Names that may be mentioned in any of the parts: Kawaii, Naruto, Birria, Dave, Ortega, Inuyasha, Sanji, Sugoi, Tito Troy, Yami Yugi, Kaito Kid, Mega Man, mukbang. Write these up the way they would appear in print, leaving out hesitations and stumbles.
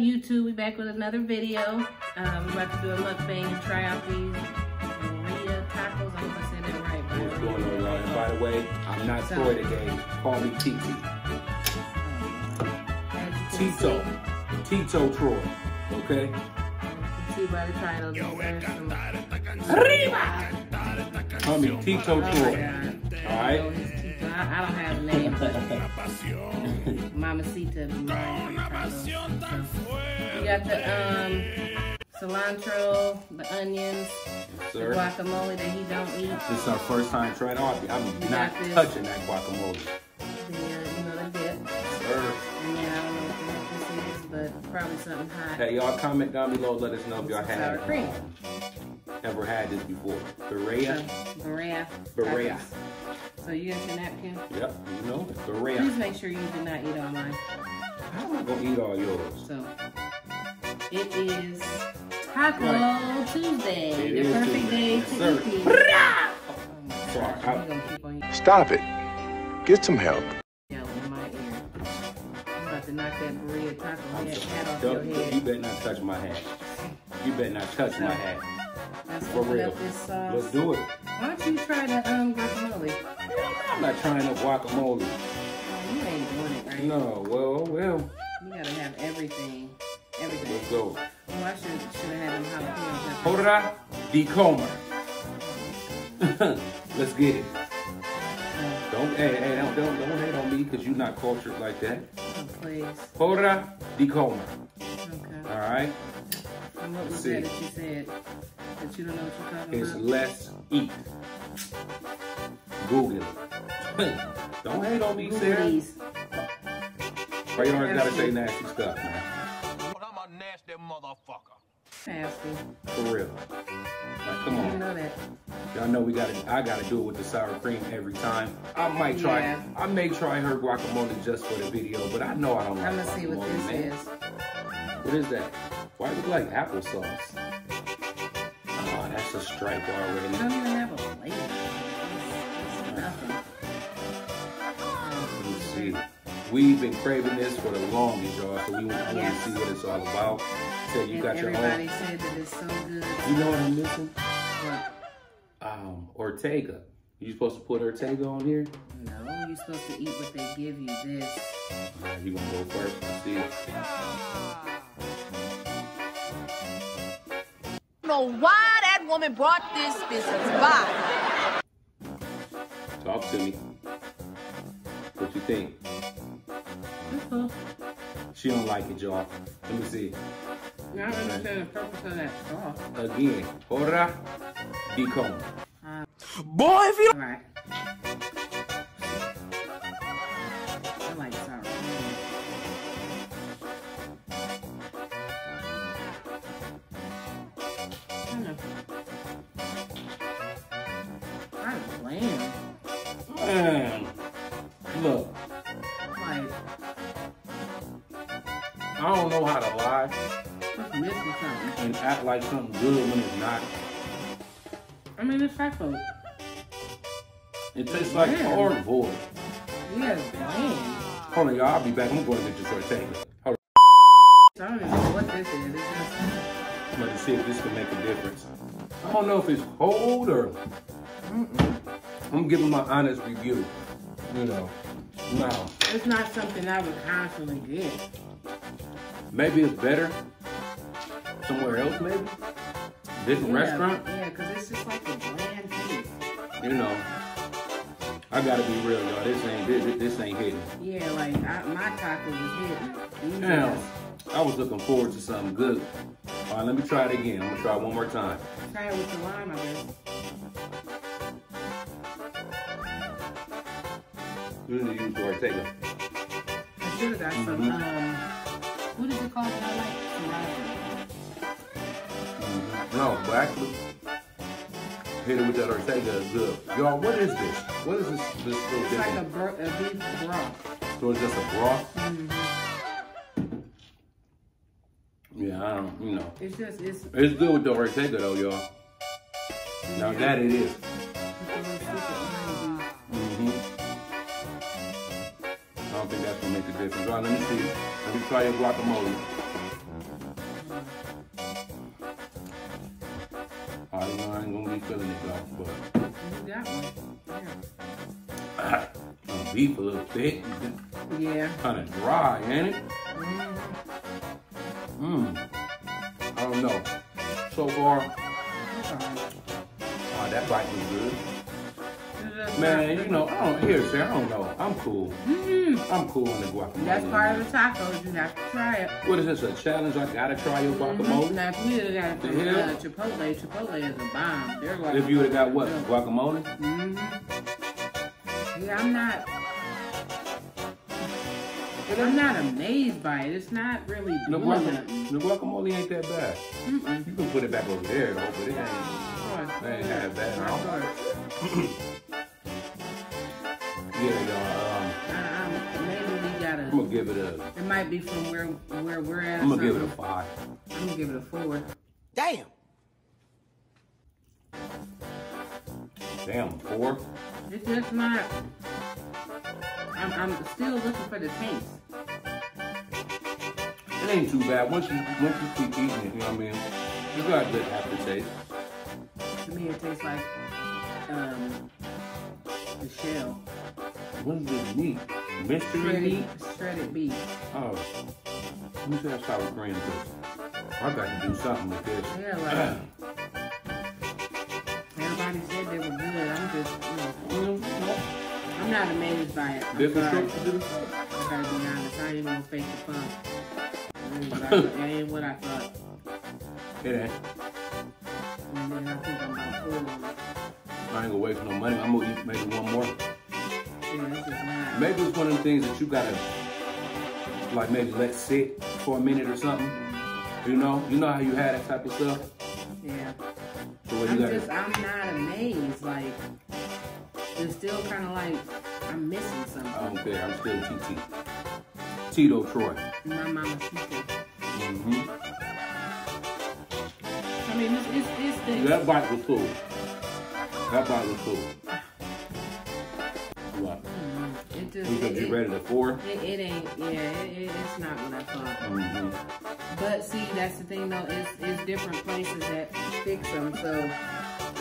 YouTube? We back with another video. We're about to do a mukbang and try out these birria tacos. I hope I said that right. What's going on, y'all? By the way, I'm not soy today. Call me Tito. Tito Troy. Okay? You can see by the title. Call me Tito Troy. Alright? I don't have a name, but Mamacita. We got the cilantro, the onions, the guacamole that he don't eat. This is our first time trying it. I'm not touching that guacamole. The dip. And then I don't know what this is, but probably something hot. Hey, y'all comment down below. Let us know if y'all had ever had this before. Birria. Birria. Birria. So you got your napkin? Yep, you know, it's Birria. Please make sure you do not eat all mine. I'm not going to eat all yours. So, it is Taco Tuesday. The perfect day to eat. Stop it. Get some help. Yeah, in my ear. I'm about to knock that Birria taco hat off your head. You better not touch my hat. You better not touch my hat. For real. Let's do it. Why don't you try the guacamole? I'm not trying the guacamole. Oh, you ain't doing it right. No, well. You gotta have everything. Everything. Let's go. Oh, I should have had them jalapenos. Porra de comer. Let's get it. Don't hate on me because you're not cultured like that. Oh, please. Porra de comer. Okay. Alright. And what was that you said? That you don't know what you're talking about? It's let's eat. Google it. Don't hate on me, Sarah. Why you always gotta say nasty stuff, man? I'm a nasty motherfucker. Nasty. For real. Like, come on. You know that. Y'all know I gotta do it with the sour cream every time. I might try. Yeah. I may try her guacamole just for the video, but I know I don't like guacamole. I'm gonna see what this is. What is that? Why does it look like applesauce? Oh, that's a stripe already. I don't even have a plate. It's nothing. Let me see. We've been craving this for the longest, y'all, so we want to see what it's all about. So you got your own. Everybody said that it's so good. You know what I'm missing? What? Ortega. You supposed to put Ortega on here? No, you're supposed to eat what they give you. This. Right, you gonna go first and see it. I don't know why that woman brought this business by. Talk to me. What you think? She don't like it, y'all. Let me see. Now I understand the purpose of that sauce. Again, porra de comer. Boy, if you alright. I like sour cream. Look, like, I don't know how to lie and act like something good when it's not. I mean, it's taco. It tastes like cardboard. Yeah, hold on, y'all. I'll be back. I'm going to get this Ortega. Hold on. I don't even know what this is. Let's see if this can make a difference. I don't know if it's cold or. I'm giving my honest review. You know, no. It's not something I would constantly get. Maybe it's better somewhere else, maybe? Different restaurant? Yeah, because it's just like a bland piece. You know, I gotta be real, y'all. This ain't hidden. Yeah, like my taco was hidden. Now, I was looking forward to something good. All right, let me try it again. I'm gonna try it one more time. Try it with the lime, I guess. You need to use Ortega. I should have got some, what is it called that I like? No, but actually, hit it with that Ortega is good. Y'all, what is this? What is this little thing? It's like a beef broth. So it's just a broth? Yeah, I don't, you know. It's just, it's good with the Ortega though, y'all. Now that it is. I don't think that's gonna make a difference. All right, let me see. Let me try your guacamole. beef a little thick. Yeah. Kind of dry, ain't it? Mmm. I don't know. So far, oh, that bite was good. Man, you know, I don't know. I'm cool. I'm cool in the guacamole. That's part of the tacos. You have to try it. What is this, a challenge? I gotta try your guacamole? Now, if you would've got Chipotle is a bomb. They're like, if you would've got what, guacamole? Yeah, I'm not amazed by it. It's not really the guacamole ain't that bad. You can put it back over there, though, but it ain't that bad at all. I'm gonna give it a. It might be from where we're at. I'm gonna give it a 5. I'm gonna give it a 4. Damn. Damn, 4. It's just not. I'm still looking for the taste. It ain't too bad once you keep eating it. You know what I mean? You got a good aftertaste. To me, it tastes like the shell. What is this meat? Mystery meat? Shredded beef. Oh. Let me see that sour cream. I got to do something with this. Yeah, like. Everybody said they were good. I'm just, you know. I'm not amazed by it. Different structure to the food? I gotta be honest. I ain't gonna fake the fun. That ain't what I thought. It ain't. And then I think I'm gonna pull on it. I ain't gonna wait for no money. I'm gonna eat maybe one more. Maybe it's one of the things that you gotta, like, maybe let sit for a minute or something. You know how you had that type of stuff. Yeah. So I'm not amazed. Like, it's still kind of like I'm missing something. I don't care. I'm still Tito Troy. My mama's Tito. I mean, it's the. That bite was cool. That bite was cool. Because you read it at 4? It ain't, yeah, it's not what I thought. But see, that's the thing though, it's different places that fix them, so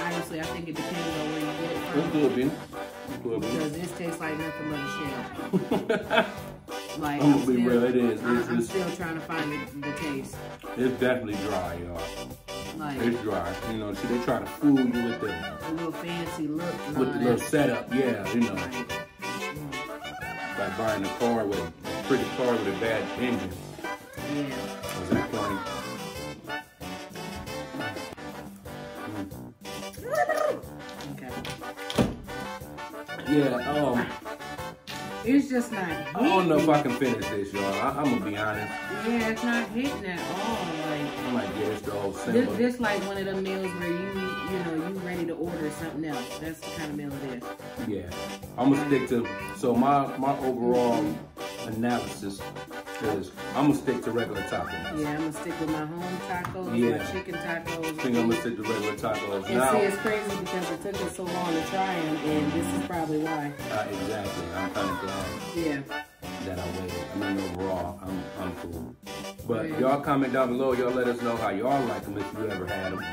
honestly, I think it depends on where you get it from. It's good, Ben. Because this tastes like nothing but a shell. Like, I'm still, real, it is. I'm still trying to find the taste. It's definitely dry, y'all. Like, it's dry. You know, see, they try to fool you with the little fancy look. With the little setup, yeah, you know. Like, like buying a car with a pretty car with a bad engine. Yeah. Was that funny? Okay. Yeah. It's just not hitting. I don't know if I can finish this, y'all. I'm gonna be honest. Yeah, it's not hitting at all. Like, I'm like, yeah, it's the whole simple. This like one of the meals where you ready to order something else. That's the kind of meal it is. Yeah, I'm gonna stick to. So my overall analysis is I'm gonna stick to regular tacos. Yeah, I'm gonna stick with my home tacos, my chicken tacos. I think I'm gonna stick to regular tacos. And now, see, it's crazy because it took us so long to try them, and this is probably why. Exactly. I'm kind of glad. Yeah. That I waited. I mean, overall, I'm cool. But y'all comment down below. Y'all let us know how y'all like them if you ever had them.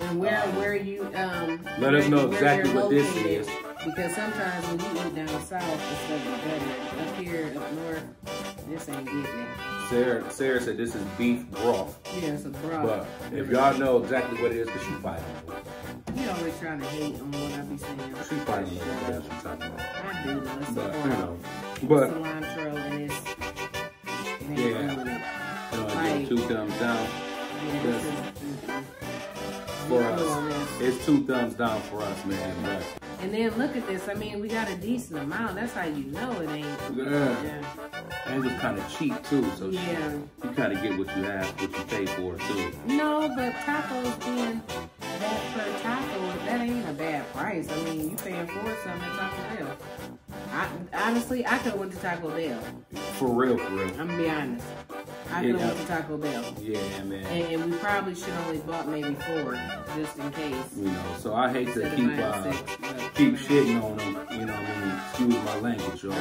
And where you let us know exactly what this is. Because sometimes when you eat down south, it's going to be better. Up here, up north, this ain't getting it. Sarah said this is beef broth. Yeah, it's a broth. But if y'all know exactly what it is, because she fighting. You always trying to hate on what I be saying. She fighting what I'm talking about. I do know. It's but, it's cilantro and it's yeah. Like, 2 thumbs down. Yeah, for us. It's 2 thumbs down for us, man. But, and then look at this. I mean, we got a decent amount. That's how you know it ain't. Yeah. And it was kind of cheap, too. So yeah. You kind of get what you have, what you pay for, too. No, but tacos being that per taco, that ain't a bad price. I mean, you paying for something at Taco Bell. Honestly, I could have went to Taco Bell. For real, for real. I'm going to be honest. I could have went to Taco Bell. Yeah, man. And we probably should only bought maybe 4, just in case. You know, so I hate to keep shitting on them, you know what I mean? Excuse my language, y'all.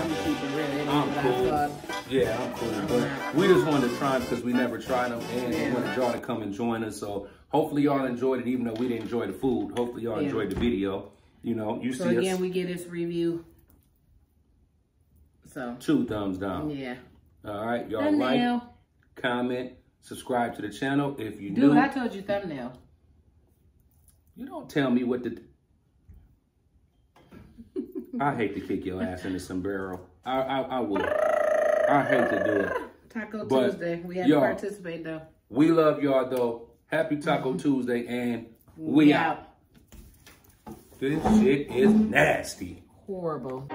I'm cool. Yeah, I'm cool. But we just wanted to try them because we never tried them, and we wanted y'all to come and join us. So hopefully y'all enjoyed it, even though we didn't enjoy the food. Hopefully y'all enjoyed the video. You know, you see us. So again, we get this review. So 2 thumbs down. Yeah. All right, y'all like, comment, subscribe to the channel if you new. Dude, I told you thumbnail. You don't tell me what to. I hate to kick your ass in the sombrero. I would. I hate to do it. Taco but Tuesday. We had to participate though. We love y'all though. Happy Taco Tuesday, and we out. This shit is nasty. Horrible.